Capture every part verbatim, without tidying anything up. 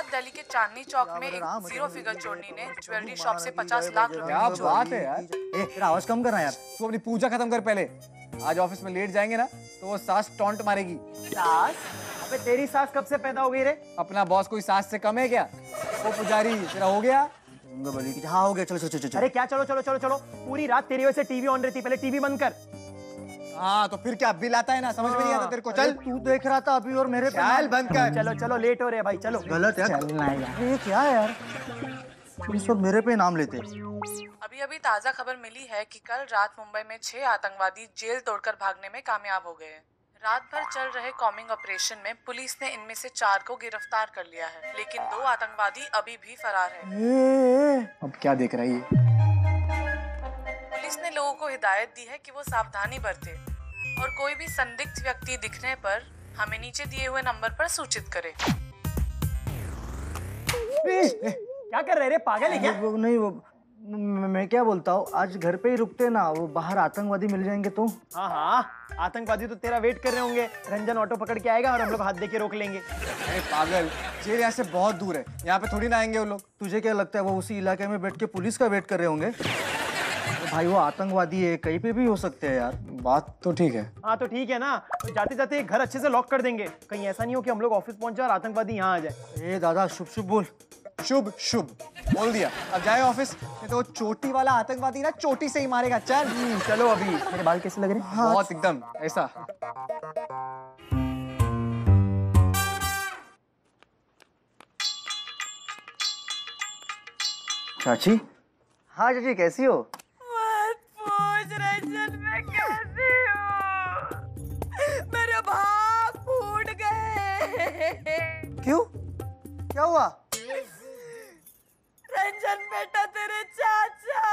गुजरात दिल्ली के चांदनी चौक में एक जीरो फिगर चोरनी ने ज्वेलरी शॉप से पचास लाख रुपए की चोरी। बात है यार, तेरा आवाज कम करना यार, तू अपनी पूजा खत्म कर पहले। आज ऑफिस में लेट जाएंगे ना तो वो सास टॉन्ट मारेगी। सास? अबे तेरी सास कब से पैदा हो गई रे? अपना बॉस कोई सास से कम है क्या? वो पुजारी तेरा हो गया? हाँ हो गया, चलो चलो चलो। अरे क्या चलो चलो चलो चलो, पूरी रात तेरी वजह से टीवी ऑन रहती, पहले टीवी बंद कर। हाँ तो फिर क्या बिल आता है ना, समझ में नहीं आता तेरे को। चल तू देख रहा था अभी और मेरे पे बंद कर। चलो चलो लेट हो रहे भाई, चलो। गलत है ये क्या यार, सब मेरे पे नाम लेते। अभी अभी ताजा खबर मिली है कि कल रात मुंबई में छह आतंकवादी जेल तोड़कर भागने में कामयाब हो गए। रात भर चल रहे कॉम्बिंग ऑपरेशन में पुलिस ने इनमें से चार को गिरफ्तार कर लिया है, लेकिन दो आतंकवादी अभी भी फरार हैं। अब क्या देख रही है? पुलिस ने लोगों को हिदायत दी है कि वो सावधानी बरते और कोई भी संदिग्ध व्यक्ति दिखने पर हमें नीचे दिए हुए नंबर पर सूचित करे। क्या कर रहे रे, पागल है क्या? वो नहीं, वो मैं क्या बोलता हूँ, आज घर पे ही रुकते ना, वो बाहर आतंकवादी मिल जाएंगे तो। हाँ हाँ, आतंकवादी तो तेरा वेट कर रहे होंगे। रंजन ऑटो पकड़ के आएगा और हम लोग हाथ देके रोक लेंगे। अरे पागल, जेल यहाँ से बहुत दूर है, यहाँ पे थोड़ी ना आएंगे वो लोग। तुझे क्या लगता है वो उसी इलाके में बैठ के पुलिस का वेट कर रहे होंगे? भाई वो आतंकवादी है, कहीं पे भी हो सकते हैं यार। बात तो ठीक है। हाँ तो ठीक है ना, तो जाते जाते घर अच्छे से लॉक कर देंगे, कहीं ऐसा नहीं हो कि हम लोग ऑफिस पहुँच जाए और आतंकवादी यहाँ आ जाए। ए दादा, शुभ शुभ बोल। शुभ शुभ बोल दिया, अब जाए ऑफिस, नहीं तो वो चोटी वाला आतंकवादी ना चोटी से ही मारेगा। चल चलो। अभी मेरे बाल कैसे लग रहे हैं? हाँ, बहुत एकदम ऐसा। चाची। हाँ चाची, कैसी हो? मत पूछ रंजन, मैं कैसी हूँ, मेरे भाग फूट गए। क्यों, क्या हुआ? रंजन बेटा तेरे चाचा।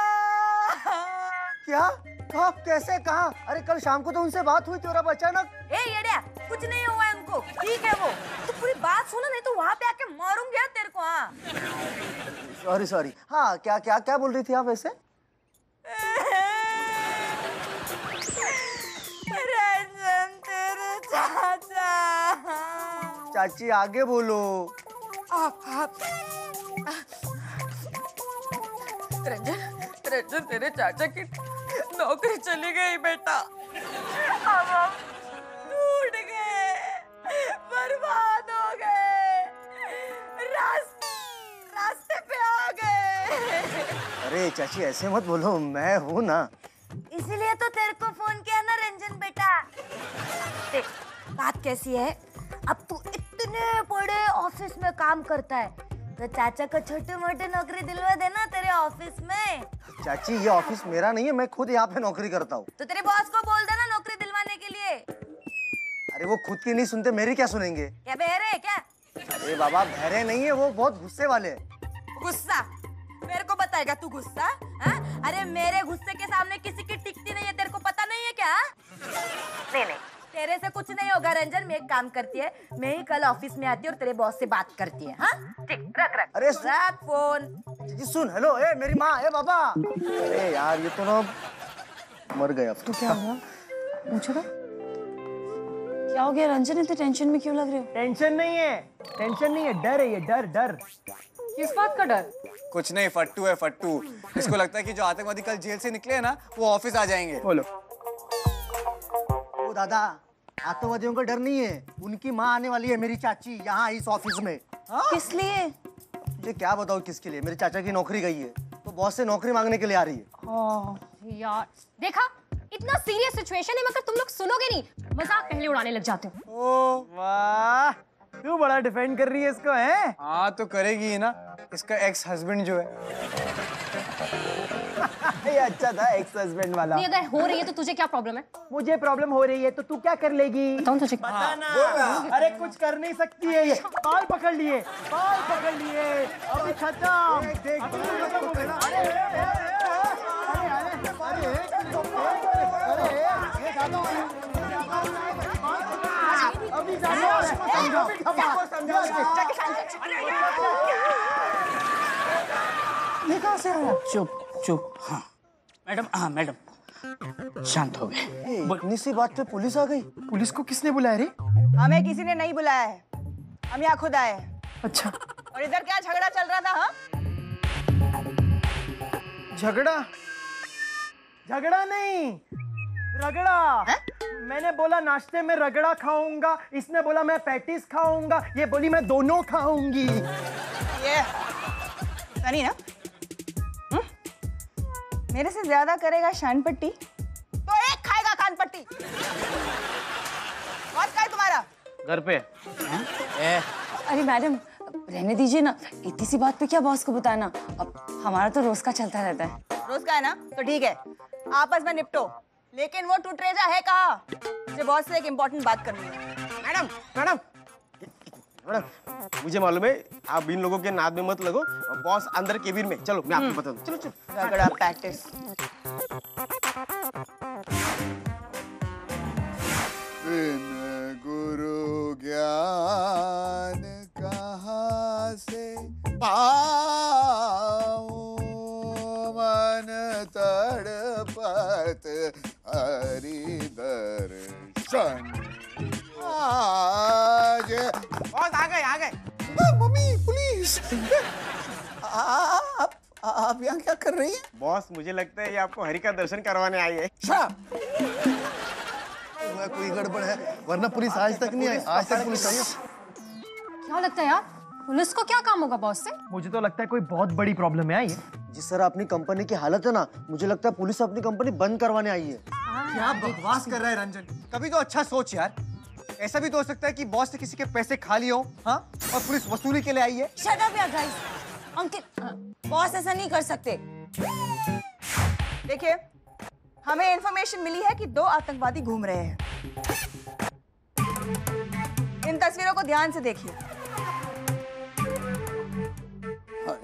क्या? कब, कैसे, कहाँ? अरे कल शाम को तो उनसे बात हुई थी और अब अचानक। ए येड्या, कुछ नहीं हुआ है उनको, ठीक है वो। तो पूरी बात सुनो, नहीं तो वहाँ पे आके मारूंगी यार तेरे को। हाँ सॉरी सॉरी। हाँ क्या क्या क्या बोल रही थी आप वैसे? रंजन तेरे चाचा। चाची आगे बोलो। आप आप रंजन रंजन तेरे चाचा की नौकरी चली गई बेटा, अब हम टूट गए, बर्बाद हो गए, रास्ते रास्ते पे आ गए। अरे चाची ऐसे मत बोलो, मैं हूँ ना, इसीलिए तो तेरे को फोन किया ना रंजन बेटा। देख बात कैसी है, अब तू इतने बड़े ऑफिस में काम करता है तो चाचा को छोटे मोटे नौकरी दिलवा देना तेरे ऑफिस में। चाची ये ऑफिस मेरा नहीं है, मैं खुद यहाँ पे नौकरी करता हूँ। तो तेरे बॉस को बोल देना नौकरी दिलवाने के लिए। अरे वो खुद की नहीं सुनते, मेरी क्या सुनेंगे? क्या बहरे है क्या? अरे बाबा बहरे नहीं है, वो बहुत गुस्से वाले है। गुस्सा मेरे को बताएगा तू? गुस्सा? अरे मेरे गुस्से के सामने किसी की टिकती नहीं है, तेरे को पता नहीं है क्या? नहीं नहीं, तेरे से कुछ नहीं होगा रंजन। मैं एक काम करती है, मैं ही कल ऑफिस में आती है और तेरे बॉस से बात करती है। हाँ ठीक, रख रख। अरे रख फोन। जी सुन, हेलो। ए मेरी माँ, ए बाबा। अरे यार ये तो ना मर गया। तो क्या हुआ? मुझे ना क्या हो गया रंजन, इतने टेंशन में क्यों लग रहे हो? टेंशन नहीं है, टेंशन नहीं है, डर है ये, डर डर। किस बात का डर? कुछ नहीं, फट्टू है फट्टू। इसको लगता है कि जो आतंकवादी कल जेल से निकले है ना वो ऑफिस आ जाएंगे। बोलो दादा, आतंकवादियों का डर नहीं है, उनकी माँ आने वाली है मेरी चाची यहाँ इस ऑफिस में। किस लिए? मुझे क्या बताओ किसके लिए, मेरे चाचा की नौकरी गई है तो बॉस से नौकरी मांगने के लिए आ रही है। ओह यार देखा, इतना सीरियस सिचुएशन है मगर तुम लोग सुनोगे नहीं, मजाक पहले उड़ाने लग जाते हो। ओह वाह, तू बड़ा डिफेंड कर रही है इसको है। हाँ तो करेगी है ना, इसका एक्स हस्बैंड जो है। ये अच्छा था एक्स हस्बैंड वाला। नहीं अगर हो रही है तो तुझे क्या प्रॉब्लम है? मुझे प्रॉब्लम हो रही है तो तू क्या कर लेगी? बताऊं तुझे? बताना। अरे कुछ कर नहीं सकती है ये। बाल पकड़ लिए, बाल पकड़ लिए, अभी खत्म। चुप चुप। हाँ मैडम, हाँ मैडम शांत हो गए। इतनी सी बात पे पुलिस आ गई? पुलिस को किसने बुलाया रे? हमें किसी ने नहीं बुलाया है, हम यहाँ खुद आए। अच्छा और इधर क्या झगड़ा चल रहा था? हाँ झगड़ा झगड़ा नहीं रगड़ा है? मैंने बोला नाश्ते में रगड़ा खाऊंगा, इसने बोला मैं पैटीज खाऊंगा, ये बोली मैं दोनों खाऊंगी। ये सनी ना हुँ? मेरे से ज्यादा करेगा शान पट्टी तो एक खाएगा कान पट्टी। बहुत का है तुम्हारा घर पे ए? अरे मैडम रहने दीजिए ना, इतनी सी बात पे क्या बॉस को बताना। अब हमारा तो रोज का चलता रहता है। रोज का है ना तो ठीक है, आपस में निपटो, लेकिन वो टूटरेजा है कहाँ? मुझे बॉस से एक इम्पोर्टेंट बात करनी है। मैडम मैडम मैडम मुझे मालूम है आप इन लोगों के नाद में मत लगो, बॉस अंदर केबिन में। चलो मैं आपको बता दूं। चलो चलो रगड़ा पैटिस। बिन गुरु ज्ञान कहाँ से पाऊं, मन तड़पत हरि दर्शन। आज बॉस आ गए आ गए। मम्मी पुलिस आप आप यहाँ क्या कर रही हैं? बॉस मुझे लगता है ये आपको हरि का दर्शन करवाने आई है। अच्छा कोई गड़बड़ है, वरना पुलिस आज तक नहीं आई। आज तक पुलिस आई है। क्या लगता है यार पुलिस को क्या काम होगा बॉस से? मुझे तो लगता है कोई बहुत बड़ी प्रॉब्लम है। आई है जिस तरह अपनी कंपनी की हालत है ना, मुझे लगता है पुलिस अपनी कंपनी बंद करवाने आई है। क्या बकवास कर रहा है रंजन, कभी तो अच्छा सोच यार। ऐसा भी तो हो सकता है कि बॉस से किसी के पैसे खा लिए हो हाँ, और पुलिस वसूली के लिए आई है। शट अप यार गाइस। अंकित बॉस ऐसा नहीं कर सकते। देखिए हमें इंफॉर्मेशन मिली है कि दो आतंकवादी घूम रहे हैं। इन तस्वीरों को ध्यान से देखिए।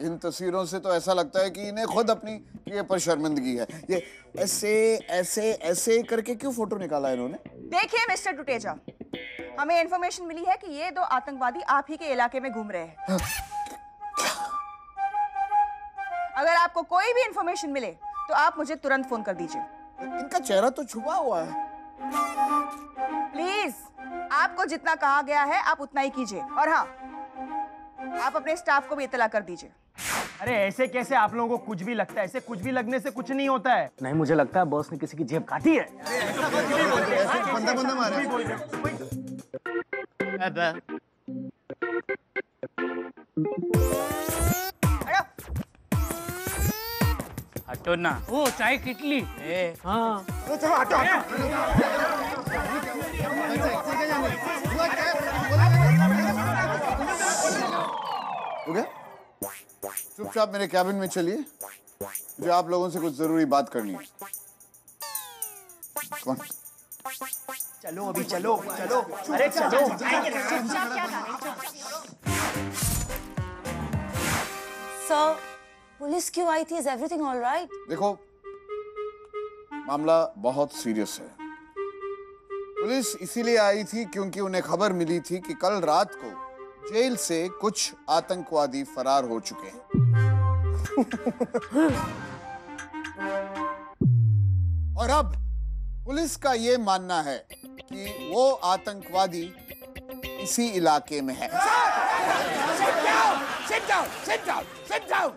इन तस्वीरों से तो ऐसा लगता है कि इन्हें खुद अपनी ये पर शर्मिंदगी है। ये ऐसे ऐसे ऐसे करके क्यों फोटो निकाला इन्होंने? देखिए मिस्टर टुटेजा, हमें इन्फॉर्मेशन मिली है कि ये दो आतंकवादी आप ही के इलाके में घूम रहे हैं। अगर आपको कोई भी इन्फॉर्मेशन मिले तो आप मुझे तुरंत फोन कर दीजिए। इनका चेहरा तो छुपा हुआ है। प्लीज आपको जितना कहा गया है आप उतना ही कीजिए, और हाँ आप अपने स्टाफ को भी इतला कर दीजिए। अरे ऐसे कैसे आप लोगों को कुछ भी लगता है? ऐसे कुछ भी लगने से कुछ नहीं होता है। नहीं मुझे लगता है बॉस ने किसी की जेब काटी है। हटो ना वो चाय किटली। हाँ चुपचाप मेरे कैबिन में चलिए, मुझे आप लोगों से कुछ जरूरी बात करनी है। कौन? चलो अभी चलो चलो। अरे चलो सर, पुलिस क्यों आई थी? Is everything all right? देखो मामला बहुत सीरियस है। पुलिस इसीलिए आई थी क्योंकि उन्हें खबर मिली थी कि कल रात को जेल से कुछ आतंकवादी फरार हो चुके हैं। और अब पुलिस का ये मानना है कि वो आतंकवादी इसी इलाके में है। Sit down, sit down, sit down.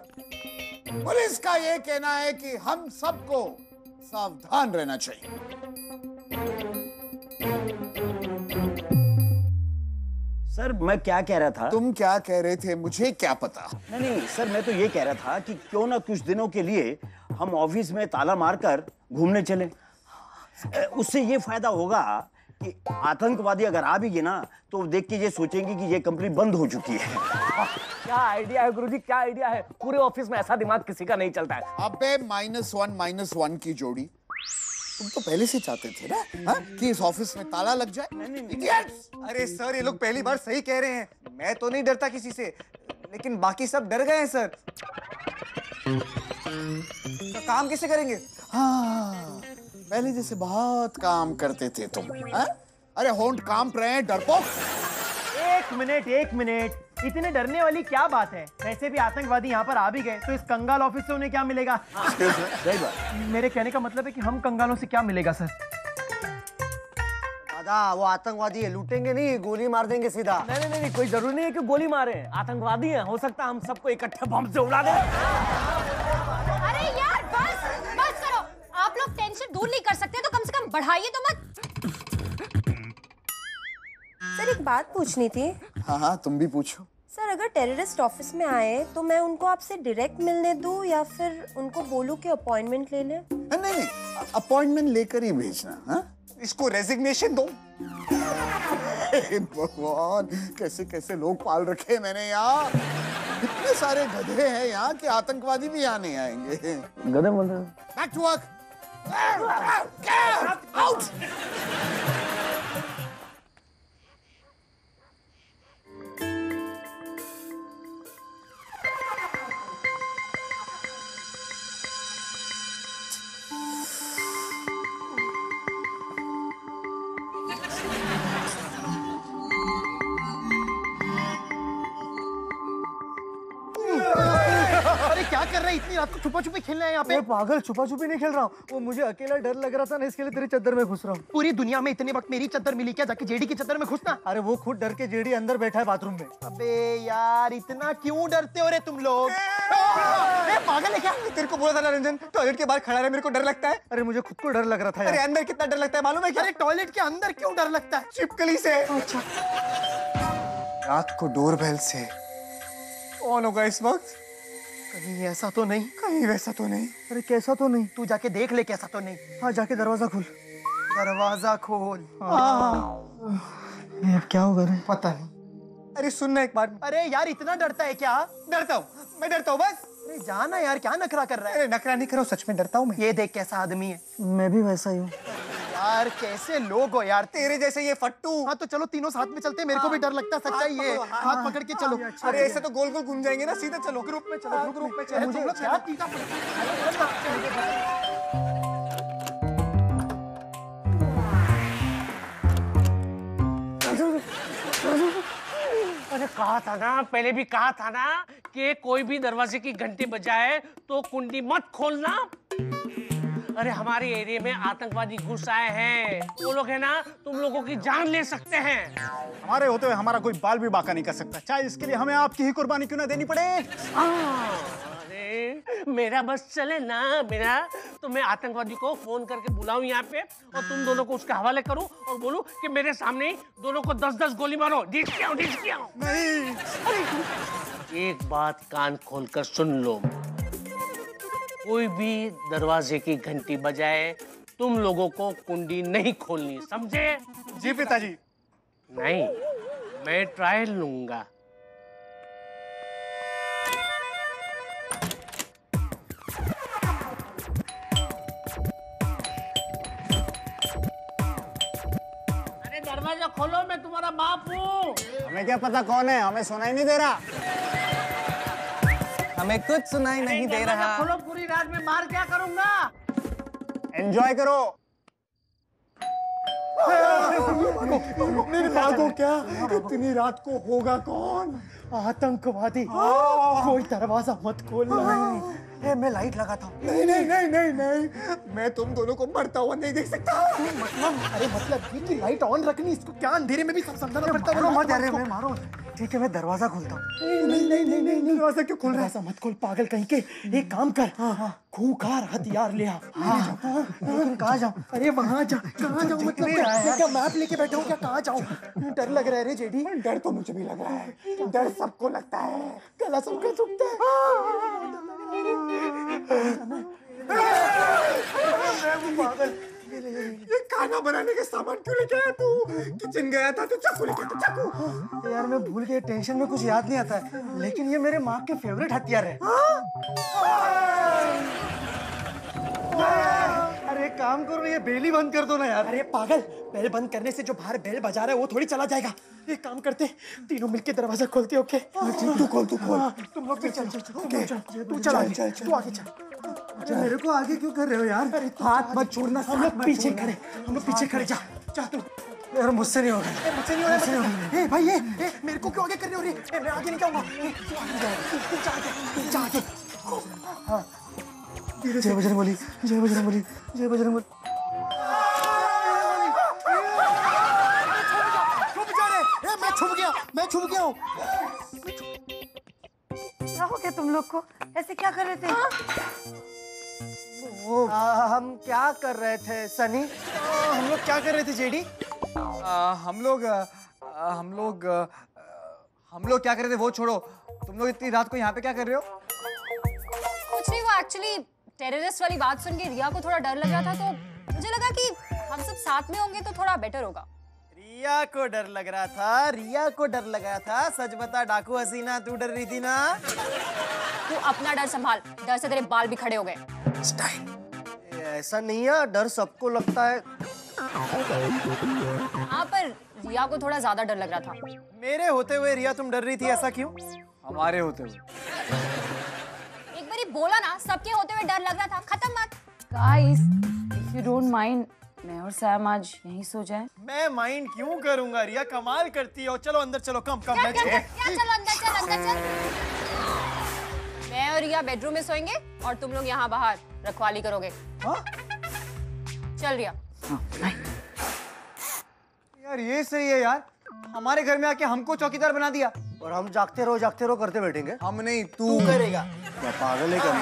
Police का ये कहना है कि हम सबको सावधान रहना चाहिए। सर मैं क्या कह रहा था? तुम क्या कह रहे थे मुझे क्या पता। नहीं नहीं सर मैं तो ये कह रहा था कि क्यों ना कुछ दिनों के लिए हम ऑफिस में ताला मारकर घूमने चले। उससे ये फायदा होगा कि आतंकवादी अगर आ भी गए ना तो देख के ये सोचेंगे कि ये कंपनी बंद हो चुकी है। क्या आइडिया है गुरुजी, क्या आइडिया है। पूरे ऑफिस में ऐसा दिमाग किसी का नहीं चलता है। अबे माइनस वन माइनस वन की जोड़ी। तुम तो पहले से चाहते थे ना हा? कि इस ऑफिस में ताला लग जाए। नहीं, नहीं, नहीं। अरे सर ये लोग पहली बार सही कह रहे हैं। मैं तो नहीं डरता किसी से, लेकिन बाकी सब डर गए हैं सर। तो काम कैसे करेंगे? हाँ पहले जैसे बहुत काम करते थे तुम हा? अरे होंठ कांप रहे हैं डरपोक। एक मिनट एक मिनट, इतने डरने वाली क्या बात है? वैसे भी आतंकवादी यहाँ पर आ भी गए तो इस कंगाल ऑफिस से उन्हें क्या मिलेगा? मेरे कहने का मतलब है कि हम कंगालों से क्या मिलेगा सर? दादा वो आतंकवादी है, लूटेंगे नहीं, गोली मार देंगे सीधा। नहीं नहीं नहीं कोई जरूरी नहीं है कि गोली मारे, आतंकवादी है, हो सकता है हम सबको इकट्ठे बम से उड़ा दे। अरे यार बस बस करो, आप लोग टेंशन दूर नहीं कर सकते तो कम से कम बढ़ाइए तो मत। सर एक बात पूछनी थी। हाँ हाँ तुम भी पूछो। सर अगर टेररिस्ट ऑफिस में आए तो मैं उनको आपसे डायरेक्ट मिलने दूं या फिर उनको बोलूं कि अपॉइंटमेंट ले लें? नहीं नहीं अपॉइंटमेंट लेकर ही भेजना। हाँ इसको रेजिग्नेशन दो। भगवान कैसे कैसे लोग पाल रखे मैंने यार, इतने सारे गधे हैं यहाँ कि आतंकवादी भी यहाँ नहीं आएंगे। गधे बैक टू वर्क। क्या कर रहा है इतनी रात को, छुपा छुपी खेलना है यहाँ पे? पागल छुपा छुपी नहीं खेल रहा हूँ, वो मुझे अकेला डर लग रहा था ना इसके लिए तेरी चद्दर में घुस रहा हूँ। पूरी दुनिया में इतने वक्त मेरी चद्दर मिली क्या, जाके जेडी की चद्दर में घुसना? अरे वो खुद डर के जेडी अंदर बैठा है बाथरूम में। अबे यार इतना क्यों डरते हो रे तुम लोग? पागल है क्या? तेरे को बोला था ना रंजन टॉयलेट के बाहर खड़ा रहे, मेरे को डर लगता है। अरे मुझे खुद को डर लग रहा था। अरे अंदर कितना डर लगता है मालूम है क्या? टॉयलेट के अंदर क्यों डर लगता है? छिपकली से। रात को डोरबेल से कौन होगा इस वक्त? कहीं ऐसा तो नहीं, कहीं वैसा तो नहीं। अरे कैसा तो नहीं, तू जाके देख ले कैसा तो नहीं। हाँ जाके दरवाजा खोल, दरवाजा खोल। हाँ। क्या होगा रे? पता नहीं। अरे सुनना एक बार। अरे यार इतना डरता है क्या? डरता हूँ मैं, डरता हूँ बस। अरे जाना यार क्या नखरा कर रहा है? अरे नखरा नहीं करो, सच में डरता हूँ मैं। ये देख कैसा आदमी है। मैं भी वैसा ही हूँ। यार कैसे लोग हो यार, तेरे जैसे ये फट्टू। हाँ तो चलो तीनों साथ में चलते हैं, मेरे को भी डर लगता है सच्चाई ये। हाथ पकड़ के चलो। अरे ऐसे तो गोल गोल घूम जाएंगे ना, सीधा चलो ग्रुप में चलो, ग्रुप में चलो। मुझे क्या टीका पड़ता है। कहा था ना, पहले भी कहा था ना कि कोई भी दरवाजे की घंटी बजाए तो कुंडी मत खोलना। अरे हमारे एरिया में आतंकवादी घुस आए हैं, वो लोग है ना तुम लोगों की जान ले सकते हैं। हमारे होते हुए हमारा कोई बाल भी बाका नहीं कर सकता, चाहे इसके लिए हमें आपकी ही कुर्बानी क्यों ना देनी पड़े। अरे मेरा बस चले ना मेरा, तो मैं आतंकवादी को फोन करके बुलाऊं यहाँ पे और तुम दोनों को उसके हवाले करूं और बोलूं कि मेरे सामने दोनों को दस दस गोली मारो। ढीच के आओ, ढीच के आओ। नहीं। एक बात कान खोल कर सुन लो, कोई भी दरवाजे की घंटी बजाए तुम लोगों को कुंडी नहीं खोलनी, समझे? जी पिताजी। नहीं मैं ट्रायल लूंगा। अरे दरवाजा खोलो, मैं तुम्हारा बाप हूँ। हमें क्या पता कौन है, हमें सुनाई नहीं दे रहा, हमें कुछ सुनाई नहीं दे रहा। खोलो, पूरी रात में मार क्या करूंगा? एंजॉय करो। मेरी बात हो क्या? इतनी रात को होगा कौन? आतंकवादी। कोई दरवाजा मत खोलना। मैं लाइट लगाता हूँ। नहीं नहीं नहीं नहीं नहीं मैं तुम दोनों को मरता हुआ नहीं देख सकता। मतलब अरे मतलब कि लाइट ऑन रखनी, इसको क्या अंधेरे में भी सब समझाना पड़ता है? मारो ठीक है, मैं दरवाजा खोलता हूँ। नहीं नहीं नहीं नहीं नहीं दरवाजा क्यों खोल रहा है? ऐसा मत खोल पागल कहीं के। एक काम कर, खूंखार हथियार ले आ। कहाँ जाऊँ? अरे वहाँ जा। कहाँ जाऊँ मतलब क्या मैप लेके बैठा हूँ क्या? कहाँ जाऊँ? डर लग रहा है रे जेडी। डर तो मुझे भी लग रहा है, डर सबको लगता है, गला सबका सूखता है। ये खाना बनाने के सामान क्यों लेके आया तू? किचन गया था तो चाकू लेके आया, चाकू। यार मैं भूल गया, टेंशन में कुछ याद नहीं आता है, लेकिन ये मेरे माँ के फेवरेट हथियार है। अरे काम करो, ये बेल ही बंद कर दो ना यार। अरे पागल, बेल बंद करने से जो बाहर बेल बजा रहा है वो थोड़ी चला जाएगा। एक काम करते, तीनों मिलके दरवाजा खोलते। ओके तू खोल, तू खोल। तुम लोग चल चल चल, तू चल चल तू आगे चल। मेरे को आगे क्यों कर रहे हो यार? हाथ मत छोड़ना, हम लोग पीछे खड़े, हम लोग पीछे खड़े। जा जा तू। यार मुझसे नहीं होगा, मुझसे नहीं होगा। ए भाई ए मेरे को क्यों आगे कर रहे हो रे? मैं आगे नहीं जाऊंगा। तू जा जा जा जा। हां जय बजरंग बली, जय बजरंग बली, जय बजरंग बली। मैं छुप गया हूँ। क्या हो गया तुम लोग को? ऐसे क्या कर रहे थे? वो हम क्या कर रहे थे सनी? हम लोग क्या कर रहे थे जेडी? हम लोग हम लोग हम लोग क्या कर रहे थे वो छोड़ो। तुम लोग इतनी रात को यहाँ पे क्या कर रहे हो? कुछ नहीं, वो एक्चुअली टेररिस्ट वाली बात सुन के रिया को थोड़ा डर लग रहा था, तो मुझे लगा कि हम सब साथ में होंगे तो थोड़ा बेटर होगा। रिया को डर लग रहा था? रिया को डर लग रहा था? सच बता डाकू हसीना, तू डर रही थी ना? तू अपना डर संभाल, डर से तेरे बाल भी खड़े हो गए। ऐसा नहीं है, डर सबको लगता है। हाँ, पर रिया को थोड़ा ज्यादा डर लग रहा था। मेरे होते हुए रिया तुम डर रही थी, ऐसा क्यों? हमारे होते हुए एक बारी बोला ना, सबके होते हुए डर लग रहा था। खत्म बात। Guys if you don't mind, मैं और सैम आज यहीं सो जाए। मैं माइंड क्यों करूंगा? रिया कमाल करती हो। चलो अंदर चलो। कम कम क्या, क्या, क्या, क्या, चलो अंदर चल, अंदर चल। मैं और रिया बेडरूम में सोएंगे और तुम लोग यहाँ बाहर रखवाली करोगे। हा? चल रिया। हाँ, यार ये सही है यार, हमारे घर में आके हमको चौकीदार बना दिया और हम जागते रहो जागते रहो करते बैठेंगे। हम नहीं, तू करेगा। पागल है क्या?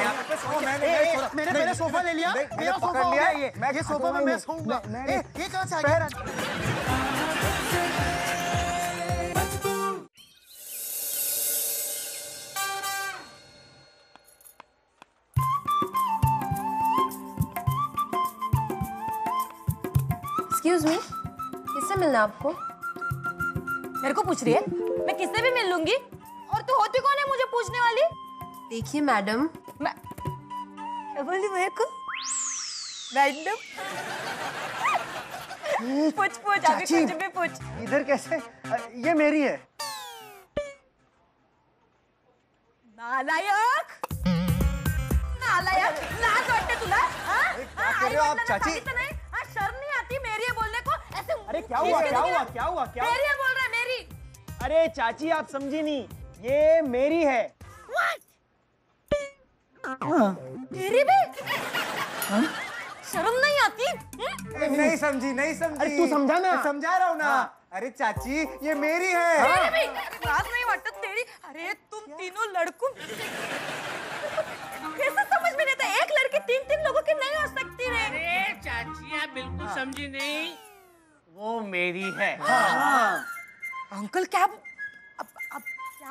मैंने मैंने सोफा ले लिया, मेरा सोफा लिया ये, मैं ये सोफा में मैं सोऊंगा। ये कहाँ से आ गया? Excuse me, किससे मिलना आपको? मेरे को पूछ रही है? मैं किससे भी मिल लूंगी। और तू होती कौन है मुझे पूछने वाली? देखिए मैडम, मैं क्या बोली मेरे को? मैडम पूछ पूछ आगे, कुछ भी पूछ। इधर कैसे? ये मेरी है। नालायक नालायक लाज वाटते तुला? हाँ हाँ, आप चाची हाँ, शर्म नहीं आती मेरी है बोलने को ऐसे? अरे क्या हुआ क्या हुआ क्या हुआ क्या? मेरी है बोल रहा है, मेरी। अरे चाची आप समझी नहीं, ये मेरी है। तेरी भी शर्म नहीं आती? नहीं, नहीं समझी नहीं समझी। अरे तू समझा ना। समझा रहा हूँ ना। अरे चाची ये मेरी है। तेरी भी बात नहीं वाटता तेरी। अरे तुम तीनों लड़कों कैसे समझ में नहीं आता? एक लड़की तीन तीन लोगों की नहीं हो सकती रे। अरे चाची आप बिल्कुल समझी नहीं, वो मेरी है। अंकल क्या क्या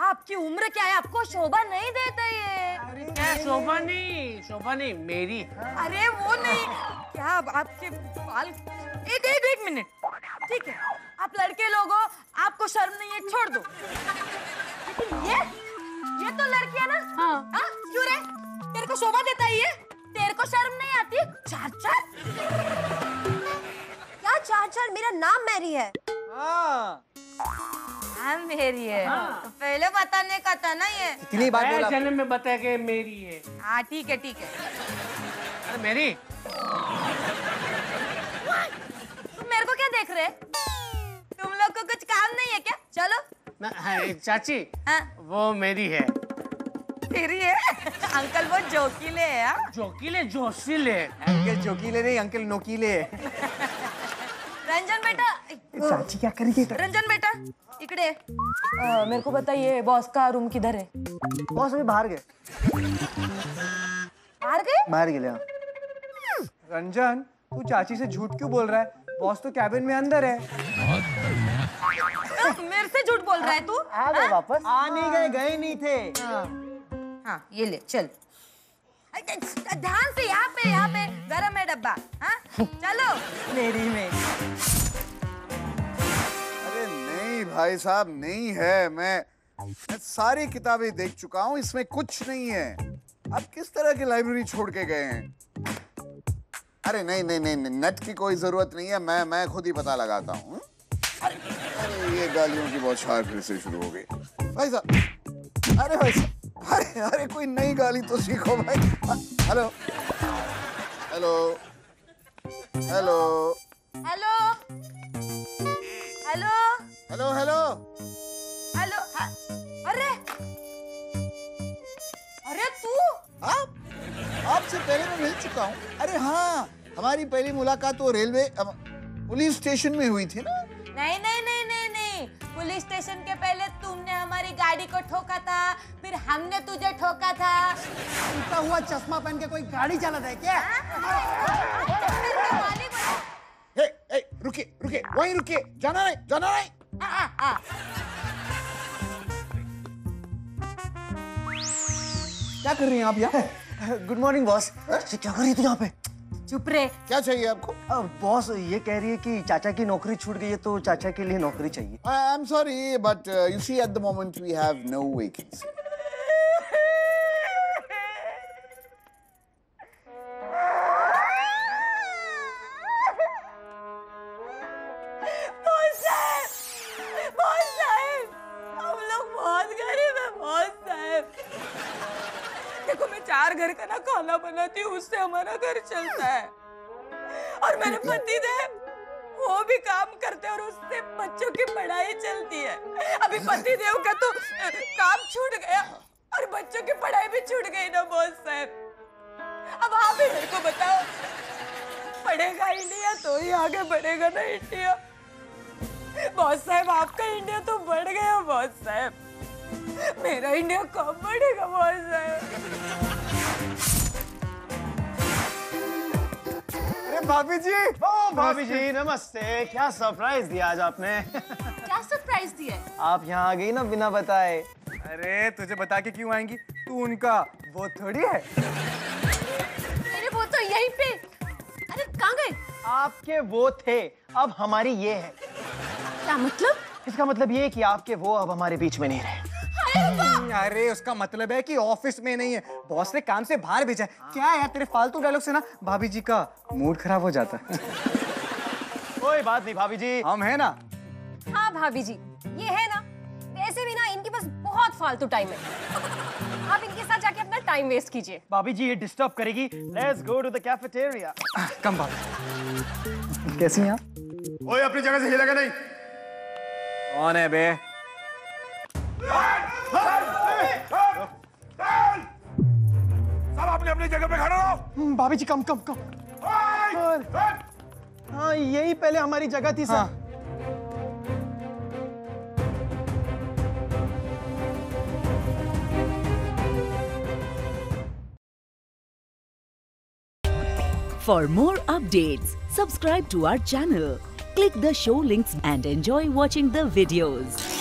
आपकी उम्र क्या है? आपको शोभा नहीं देता ये। अरे क्या शोभा नहीं, शोभा नहीं मेरी। अरे वो नहीं, क्या आपके बाल? एक एक एक मिनट, ठीक है आप लड़के लोगों आपको शर्म नहीं है, छोड़ दो। लेकिन ये ये तो लड़की है ना? हाँ हाँ, क्यों रे? तेरे को शोभा देता है ये? तेरे को शर्म नहीं आती? चार चार क्या चार चार? मेरा नाम मैरी है। हाँ मेरी है। हाँ। तो पहले बताने का था ना ये। इतनी बार बोला जन्म में बताया कि मेरी है। हाँ ठीक है ठीक है। अरे मेरी तुम मेरे को क्या देख रहे? तुम लोग को कुछ काम नहीं है क्या? चलो न, हाँ, चाची हाँ? वो मेरी है। तेरी है? अंकल वो जोकीले है। जोकीले जोशीले? अंकल जोकीले नहीं, अंकल नोकीले। रंजन बेटा। चाची क्या कर रही है? रंजन बेटा इकड़े आ, मेरे को बताइए बॉस का रूम किधर है? बॉस अभी बाहर गए। बाहर गए? बाहर गए। रंजन तू चाची से झूठ क्यों बोल रहा है? बॉस तो कैबिन में अंदर है। तो मेरे से झूठ बोल रहा है तू? आ गए वापस? आ नहीं गए, गए नहीं थे। हाँ हाँ ये ले चल, ध्यान से यहाँ पे यहाँ पे गरम है डब्बा। हाँ चलो मेरी में। भाई साहब नहीं है, मैं, मैं सारी किताबें देख चुका हूँ, इसमें कुछ नहीं है। आप किस तरह की लाइब्रेरी छोड़ के गए हैं? अरे नहीं नहीं नहीं, नहीं नेट की कोई जरूरत नहीं है, मैं मैं खुद ही पता लगाता हूँ। अरे ये गालियों की बौछार फिर से शुरू हो गई भाई साहब। अरे भाई साहब, अरे अरे कोई नई गाली तो सीखो भाई। Hello hello hello hello hello hello hello hello. अरे अरे तू? आप आपसे पहले मैं मिल चुका हूँ। अरे हाँ, हमारी पहली मुलाकात वो रेलवे पुलिस स्टेशन में हुई थी ना। नहीं नहीं नहीं नहीं नहीं पुलिस स्टेशन के पहले तुमने हमारी गाड़ी को ठोका था, फिर हमने तुझे ठोका था। टूटा हुआ चश्मा पहन के कोई गाड़ी चला रहा है क्या? ए रुके रुके वहीं रुके, जाना नहीं जाना नहीं। क्या कर रही हैं आप यहाँ? Good morning boss. क्या कर रही थी यहाँ पे? चुप रहे। क्या चाहिए आपको? बॉस ये कह रही है कि चाचा की नौकरी छूट गई है तो चाचा के लिए नौकरी चाहिए। I am sorry but you see at the moment we have no vacancy. चार घर का ना खाना बनाती हूँ, उससे हमारा घर चलता है। और मेरे पति देव वो भी काम करते हैं और उससे बच्चों की पढ़ाई चलती है। अभी पति देव का तो काम छूट गया और बच्चों की पढ़ाई भी छूट गई ना बॉस साहब। अब आप ही मेरे को बताओ, पढ़ेगा इंडिया तो ही आगे बढ़ेगा ना इंडिया। बॉस साहब आपका इंडिया तो बढ़ गया बॉस साहब, मेरा इंडिया कब बढ़ेगा बॉस साहब? भाभी जी, ओ भाभी जी नमस्ते। क्या सरप्राइज दिया आज आपने। क्या सरप्राइज दिया? आप यहाँ आ गई ना बिना बताए। अरे तुझे बता के क्यों आएंगी, तू उनका वो थोड़ी है। मेरे वो तो यहीं पे। अरे कहाँ गए? आपके वो थे अब हमारी ये है। क्या मतलब? इसका मतलब ये है कि आपके वो अब हमारे बीच में नहीं रहे। अरे उसका मतलब है कि ऑफिस में नहीं है, बॉस ने काम से बाहर भेजा है। क्या यार तेरे फालतू डायलॉग से ना भाभी जी का मूड खराब हो जाता है। कोई बात नहीं भाभी जी, हम हैं ना। हाँ भाभी जी ये है ना, वैसे भी ना इनके पास बहुत फालतू टाइम है। आप इनके साथ जाके अपना टाइम वेस्ट कीजिए। भाभी जी ये डिस्टर्ब करेगी, let's go to the cafeteria. Come भाभी कैसी हैं आप? ओए अपनी जगह से हिलेगा नहीं। कौन है बे? आपने अपनी जगह पे खड़ा रहो। भाभी जी कम कम कम। हाँ यही पहले हमारी जगह थी सर। हाँ। For more updates, subscribe to our channel, click the show links and enjoy watching the videos.